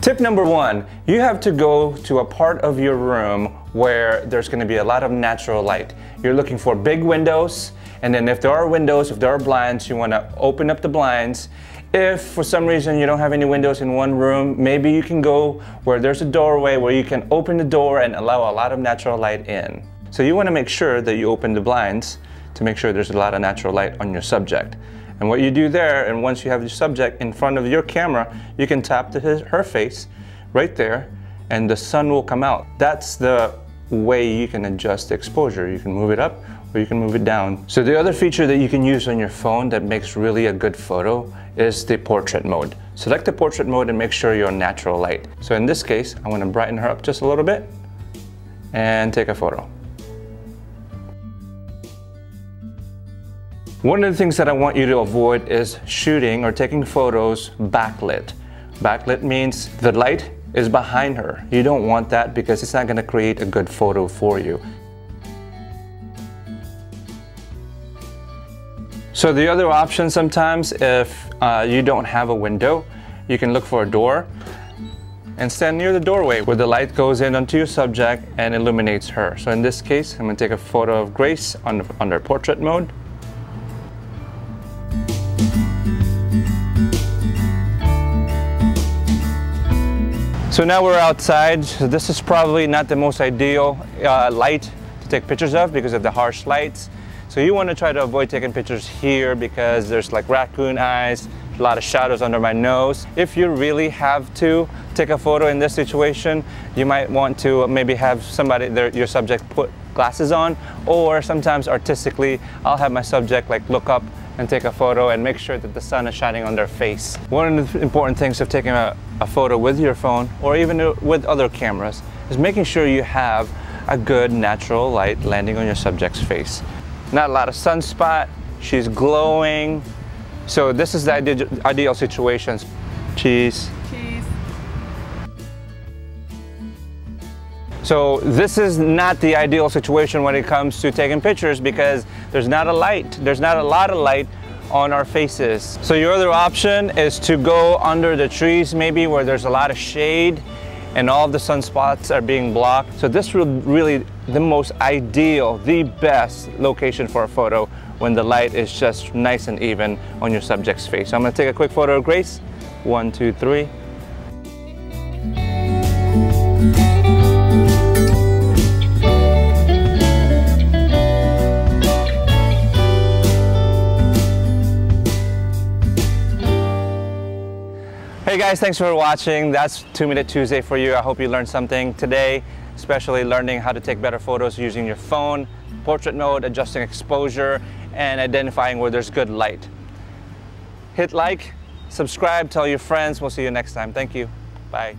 Tip number one, you have to go to a part of your room where there's going to be a lot of natural light. You're looking for big windows, and then if there are windows, if there are blinds, you want to open up the blinds. If for some reason you don't have any windows in one room, maybe you can go where there's a doorway where you can open the door and allow a lot of natural light in. So you want to make sure that you open the blinds to make sure there's a lot of natural light on your subject. And what you do there, and once you have your subject in front of your camera, you can tap to her face right there, and the sun will come out. That's the way you can adjust the exposure. You can move it up or you can move it down. So the other feature that you can use on your phone that makes really a good photo is the portrait mode. Select the portrait mode and make sure you're on natural light. So in this case, I want to brighten her up just a little bit and take a photo. One of the things that I want you to avoid is shooting or taking photos backlit. Backlit means the light is behind her. You don't want that because it's not going to create a good photo for you. So the other option sometimes, if you don't have a window, you can look for a door and stand near the doorway where the light goes in onto your subject and illuminates her. So in this case, I'm going to take a photo of Grace under portrait mode. So now we're outside. So this is probably not the most ideal light to take pictures of because of the harsh lights. So you want to try to avoid taking pictures here because there's like raccoon eyes, a lot of shadows under my nose. If you really have to take a photo in this situation, you might want to maybe have somebody, your subject, put glasses on, or sometimes artistically, I'll have my subject like look up and take a photo and make sure that the sun is shining on their face. One of the important things of taking a photo with your phone or even with other cameras is making sure you have a good natural light landing on your subject's face. Not a lot of sunspot, she's glowing. So this is the ideal situation. Cheese. Cheese. So this is not the ideal situation when it comes to taking pictures because there's not a lot of light on our faces. So your other option is to go under the trees maybe where there's a lot of shade and all of the sunspots are being blocked. So this is really the most ideal, the best location for a photo when the light is just nice and even on your subject's face. So I'm gonna take a quick photo of Grace. 1, 2, 3. Hey guys, thanks for watching. That's 2 Minute Tuesday for you. I hope you learned something today, especially learning how to take better photos using your phone, portrait mode, adjusting exposure, and identifying where there's good light. Hit like, subscribe, tell your friends. We'll see you next time. Thank you. Bye.